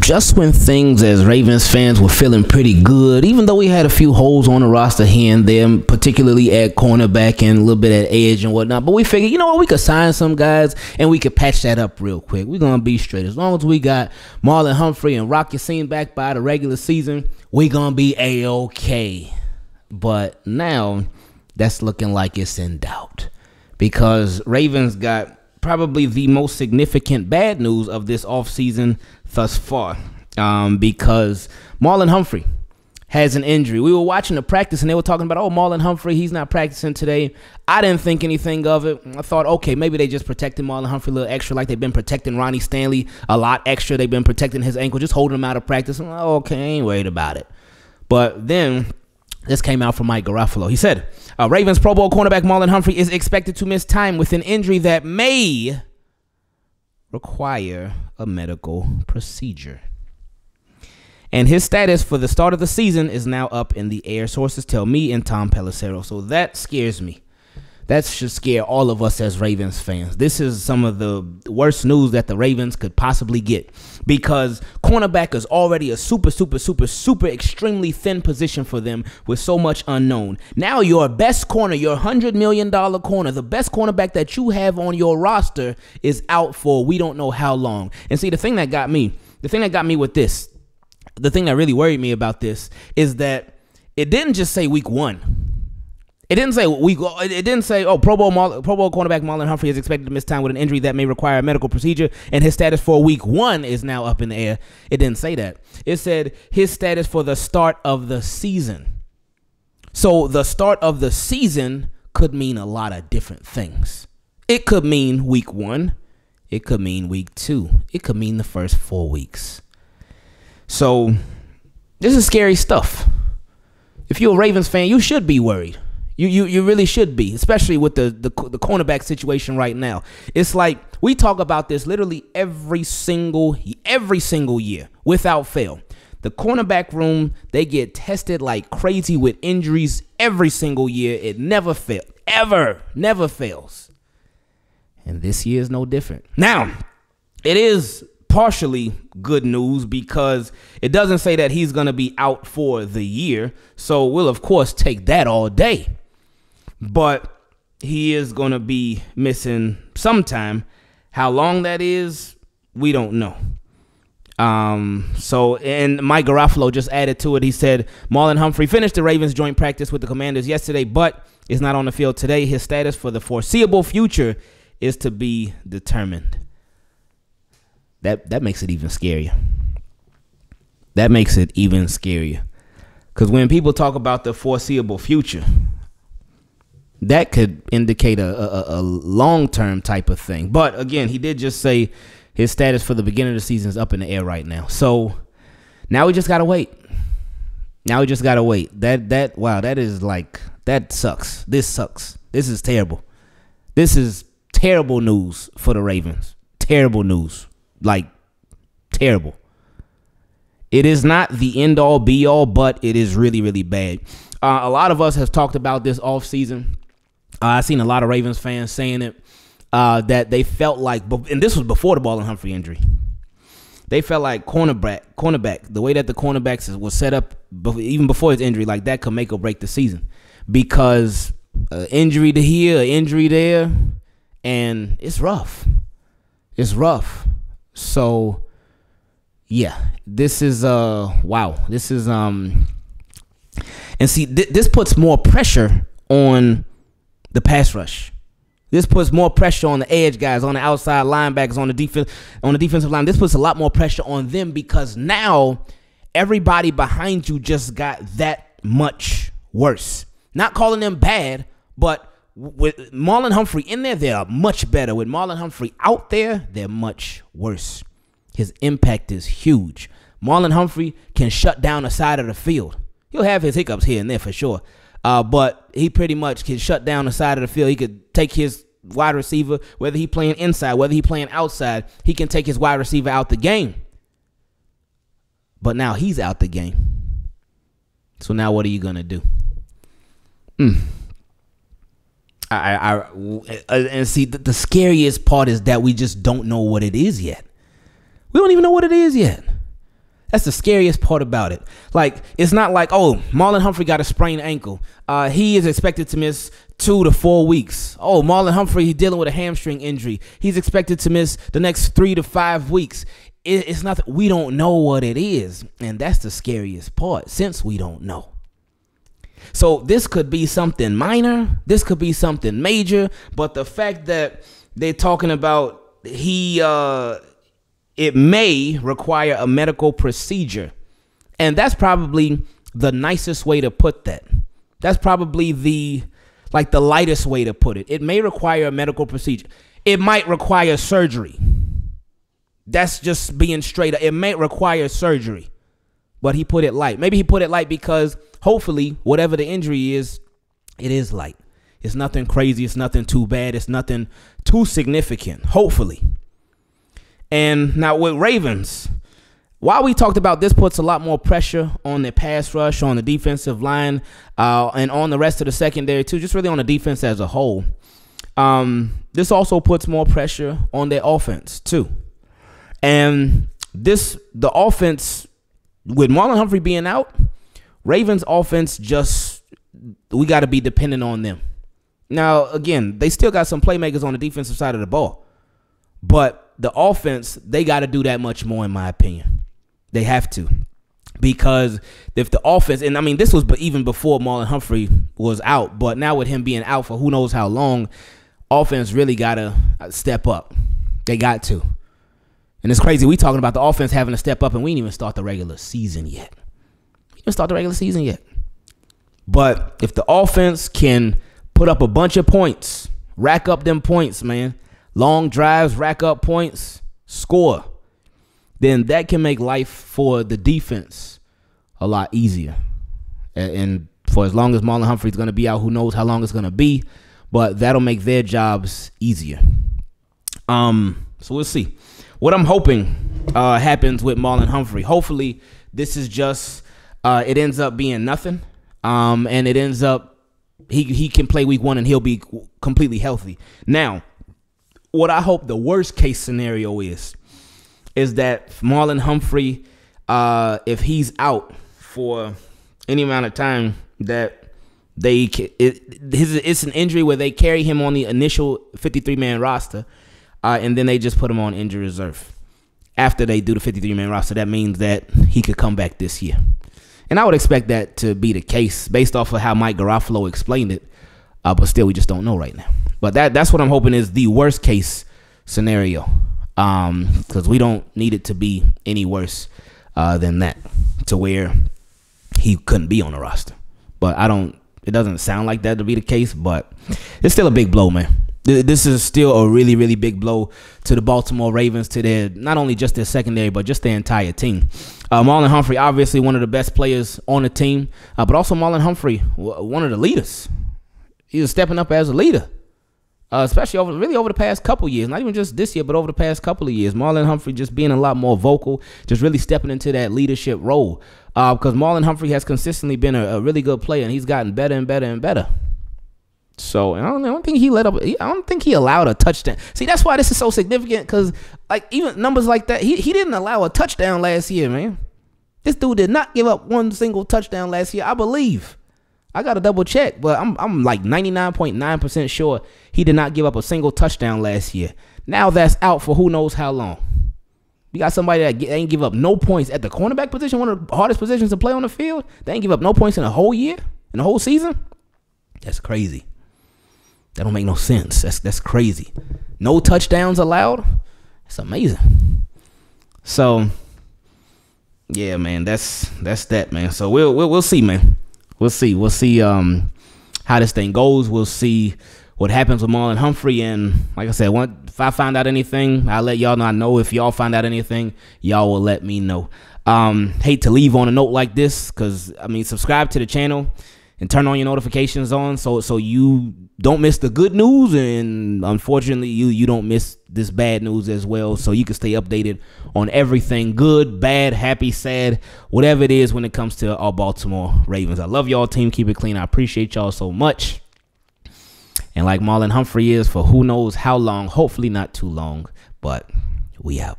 Just when things as Ravens fans were feeling pretty good, even though we had a few holes on the roster here and there, particularly at cornerback and a little bit at edge and whatnot, but we figured, you know what, we could sign some guys and we could patch that up real quick. We're going to be straight. As long as we got Marlon Humphrey and Rocky Sin back by the regular season, we're going to be A-okay. But now that's looking like it's in doubt because Ravens got probably the most significant bad news of this offseason thus far, because Marlon Humphrey has an injury. We were watching the practice and they were talking about, oh, Marlon Humphrey, he's not practicing today. I didn't think anything of it. I thought, okay, maybe they just protected Marlon Humphrey a little extra, like they've been protecting Ronnie Stanley a lot extra. They've been protecting his ankle, just holding him out of practice. I'm like, okay, I ain't worried about it. But then this came out from Mike Garafolo. He said, Ravens Pro Bowl cornerback Marlon Humphrey is expected to miss time with an injury that may require a medical procedure. And his status for the start of the season is now up in the air, sources tell me and Tom Pelissero. So that scares me. That should scare all of us as Ravens fans. This is some of the worst news that the Ravens could possibly get because cornerback is already a super extremely thin position for them with so much unknown. Now your best corner, your $100 million corner, the best cornerback that you have on your roster is out for we don't know how long. And see, the thing that got me with this, the thing that really worried me about this is that it didn't just say week 1. It didn't say oh, Pro Bowl cornerback Marlon Humphrey is expected to miss time with an injury that may require a medical procedure, and his status for week 1 is now up in the air. It didn't say that. It said his status for the start of the season. So the start of the season could mean a lot of different things. It could mean week 1. It could mean week 2. It could mean the first 4 weeks. So this is scary stuff. If you're a Ravens fan, you should be worried. You really should be, especially with the cornerback situation right now. It's like we talk about this literally every single year without fail. The cornerback room, they get tested like crazy with injuries every single year. It never fails, never fails. And this year is no different. Now, it is partially good news because it doesn't say that he's going to be out for the year. So we'll, of course, take that all day. But he is going to be missing some time. How long that is, we don't know. And Mike Garafolo just added to it. He said, Marlon Humphrey finished the Ravens joint practice with the Commanders yesterday, but is not on the field today. His status for the foreseeable future is to be determined. That makes it even scarier. That makes it even scarier. Because when people talk about the foreseeable future, that could indicate a long-term type of thing. But, again, he did just say his status for the beginning of the season is up in the air right now. So, now we just got to wait. Now we just got to wait. Wow, that is like, that sucks. This sucks. This is terrible. This is terrible news for the Ravens. Terrible news. Like, terrible. It is not the end-all, be-all, but it is really, really bad. A lot of us have talked about this offseason. I've seen a lot of Ravens fans saying it, that they felt like, and this was before the Marlon Humphrey injury, they felt like cornerback, the way that the cornerbacks was set up even before his injury, like that could make or break the season because injury to here, injury there, and it's rough. It's rough. So, yeah, this is, wow, this is, and see, this puts more pressure on the pass rush. This puts more pressure on the edge guys, on the outside linebackers, on the defensive line. This puts a lot more pressure on them because now everybody behind you just got that much worse. Not calling them bad, but with Marlon Humphrey in there, they are much better. With Marlon Humphrey out there, they're much worse. His impact is huge. Marlon Humphrey can shut down the side of the field. He'll have his hiccups here and there for sure. But he pretty much can shut down the side of the field. He could take his wide receiver, whether he playing inside, whether he playing outside, he can take his wide receiver out the game. But now he's out the game. So now what are you going to do? And see, the scariest part is that we just don't know what it is yet. We don't even know what it is yet. That's the scariest part about it. Like, it's not like, oh, Marlon Humphrey got a sprained ankle. He is expected to miss 2 to 4 weeks. Oh, Marlon Humphrey, he's dealing with a hamstring injury. He's expected to miss the next 3 to 5 weeks. It's not that we don't know what it is, and that's the scariest part, since we don't know. So this could be something minor, this could be something major, but the fact that they're talking about it may require a medical procedure, and that's probably the nicest way to put that. That's probably the lightest way to put it. It may require a medical procedure. It might require surgery. That's just being straight up. It may require surgery, but he put it light. Maybe he put it light because hopefully whatever the injury is, it is light. It's nothing crazy. It's nothing too bad. It's nothing too significant, hopefully. And now with Ravens, while we talked about this puts a lot more pressure on the pass rush, on the defensive line, and on the rest of the secondary too, just really on the defense as a whole, this also puts more pressure on their offense too. And the offense, with Marlon Humphrey being out, Ravens offense just, we got to be dependent on them. Now, again, they still got some playmakers on the defensive side of the ball, but the offense, they got to do that much more, in my opinion. They have to, because if the offense, and I mean, this was even before Marlon Humphrey was out, but now with him being out for who knows how long, offense really got to step up. They got to. And it's crazy. We talking about the offense having to step up, and we didn't even start the regular season yet. We didn't start the regular season yet. But if the offense can put up a bunch of points, rack up them points, man, long drives, rack up points, score, then that can make life for the defense a lot easier. And for as long as Marlon Humphrey's going to be out, who knows how long it's going to be, but that'll make their jobs easier. So we'll see. What I'm hoping happens with Marlon Humphrey. Hopefully, this is just it ends up being nothing, and it ends up he can play week 1 and he'll be completely healthy. Now, what I hope the worst case scenario is that Marlon Humphrey, if he's out for any amount of time, that it's an injury where they carry him on the initial 53-man roster. And then they just put him on injury reserve. After they do the 53-man roster, that means that he could come back this year. And I would expect that to be the case based off of how Mike Garafolo explained it. But still, we just don't know right now. But that's what I'm hoping is the worst-case scenario, because we don't need it to be any worse than that, to where he couldn't be on the roster. But it doesn't sound like that to be the case, but it's still a big blow, man. This is still a really, really big blow to the Baltimore Ravens, to their, not only just their secondary, but just their entire team. Marlon Humphrey, obviously one of the best players on the team, but also Marlon Humphrey, one of the leaders. He was stepping up as a leader, especially over the past couple years, not even just this year, but over the past couple of years. Marlon Humphrey just being a lot more vocal, just really stepping into that leadership role, because Marlon Humphrey has consistently been a really good player, and he's gotten better and better and better. So I don't think he let up. I don't think he allowed a touchdown. See, that's why this is so significant, because like even numbers like that, he didn't allow a touchdown last year, man. This dude did not give up one single touchdown last year, I believe. I gotta double check, but I'm like 99.9% sure he did not give up a single touchdown last year. Now that's out for who knows how long. You got somebody that ain't give up no points at the cornerback position, one of the hardest positions to play on the field. They ain't give up no points in a whole year, in a whole season. That's crazy. That don't make no sense. That's crazy. No touchdowns allowed. It's amazing. So, yeah, man, that's that, man. So we'll see, man. We'll see. We'll see how this thing goes. We'll see what happens with Marlon Humphrey. And like I said, if I find out anything, I'll let y'all know. I know if y'all find out anything, y'all will let me know. Hate to leave on a note like this, because I mean, subscribe to the channel and turn on your notifications so you don't miss the good news, and unfortunately you don't miss this bad news as well, so you can stay updated on everything good, bad, happy, sad, whatever it is when it comes to our Baltimore Ravens. I love y'all, team. Keep it clean. I appreciate y'all so much. And like Marlon Humphrey is for who knows how long, hopefully not too long, but we out.